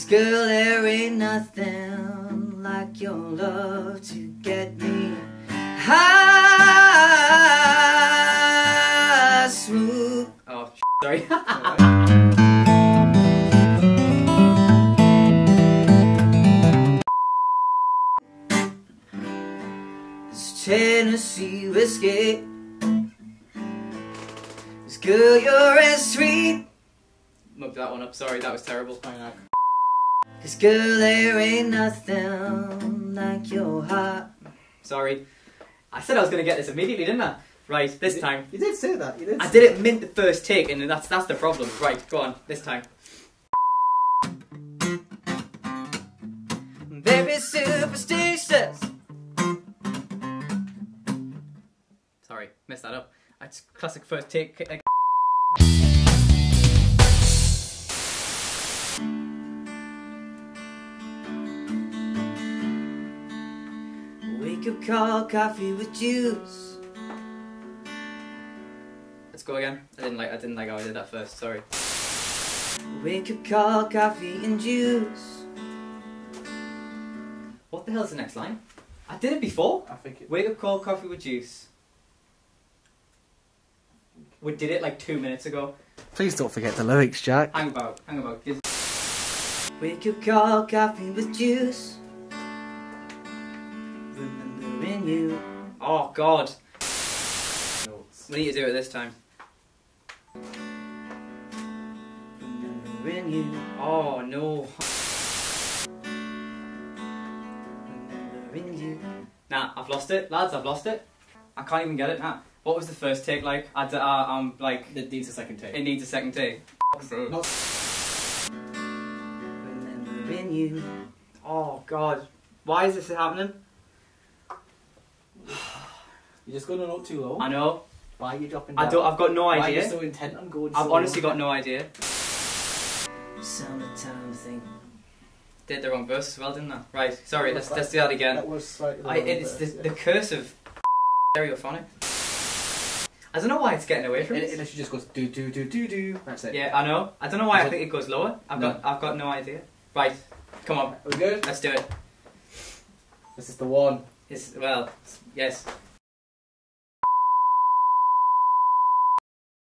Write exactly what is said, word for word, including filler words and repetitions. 'Cause girl, there ain't nothing like your love to get me high, smooth. Oh, sorry. It's Tennessee whiskey. 'Cause girl, you're as sweet. Mugged that one up. Sorry, that was terrible. Fine, that. 'Cause girl, there ain't nothing like your heart. Sorry. I said I was going to get this immediately, didn't I? Right, this you, time. You did say that, you did. I did it mint the first take, and that's that's the problem. Right, go on, this time. Very superstitious. Sorry, messed that up. That's classic first take. Wake up call, coffee with juice. Let's go again. I didn't like I didn't like how I did that first, sorry. Wake up call, coffee and juice. What the hell's the next line? I did it before. I think it... Wake up call, coffee with juice. We did it like two minutes ago. Please don't forget the lyrics, Jack. Hang about, hang about. Give... Wake up call, coffee with juice. You. Oh God! We need to do it this time. Remembering you. Oh no! Remembering you. Nah, I've lost it, lads. I've lost it. I can't even get it now. Nah. What was the first take like? I d uh, um like. It needs a second take. It needs a second take. Not... Remembering you. Oh God! Why is this happening? You're just going a note too low. I know. Why are you dropping down? I don't, I've got no idea. Why are you so intent on going I've so honestly low? Got no idea. Summertime thing. Did the wrong verse as well, didn't I? Right, sorry, let's, like, let's do that again. That was slightly I, It's verse, the, yeah. the curse of stereophonic. I don't know why it's getting away from it. It literally just goes do do do do do. That's it. Yeah, I know. I don't know why Is I it? think it goes lower. I've no. got I've got no idea. Right, come on. Are we good? Let's do it. This is the one. It's, well, yes.